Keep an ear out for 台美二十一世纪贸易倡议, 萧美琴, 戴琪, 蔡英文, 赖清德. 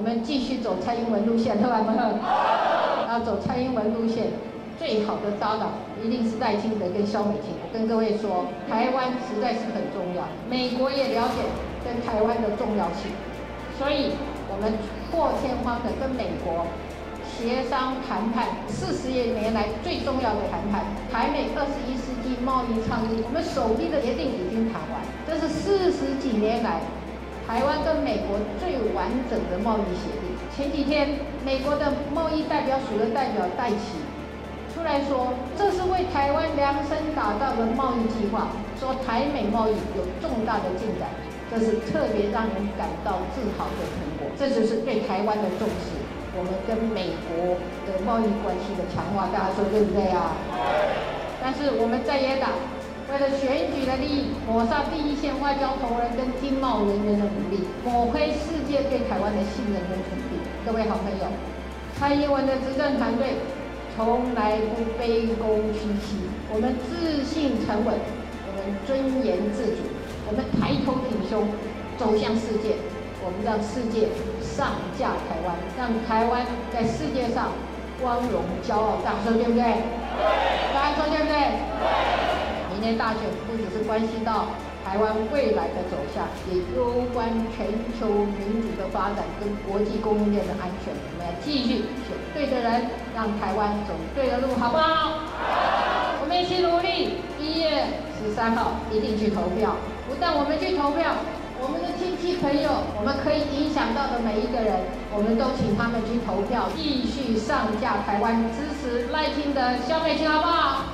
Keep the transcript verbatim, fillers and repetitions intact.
我们继续走蔡英文路线，好不好？要走蔡英文路线，最好的搭档一定是赖清德跟萧美琴。我跟各位说，台湾实在是很重要，美国也了解跟台湾的重要性，所以我们破天荒的跟美国协商谈判，四十年来最重要的谈判，台美二十一世纪贸易倡议，我们首批的协定已经谈完，这是四十几年来台湾跟美国最完整的贸易协定。前几天，美国的贸易代表署的代表戴琪出来说，这是为台湾量身打造的贸易计划，说台美贸易有重大的进展，这是特别让人感到自豪的成果。这就是对台湾的重视，我们跟美国的贸易关系的强化，大家说对不对啊？但是我们在野党为了选举的利益，抹杀第一线外交同仁跟经贸人员的努力，抹黑世界对台湾的信任跟肯定。各位好朋友，蔡英文的执政团队从来不卑躬屈膝，我们自信沉稳，我们尊严自主，我们抬头挺胸，走向世界。我们让世界上架台湾，让台湾在世界上光荣骄傲。大家说对不对？对。大家说对不对？对。明年大选不只是关系到台湾未来的走向，也攸关全球民主的发展跟国际供应链的安全。我们要继续选对的人，让台湾走对的路，好不好？好。我们一起努力。一月十三号一定去投票。不但我们去投票，我们的亲戚朋友，我们可以影响到的每一个人，我们都请他们去投票，继续上架台湾，支持赖清德、萧美琴，好不好？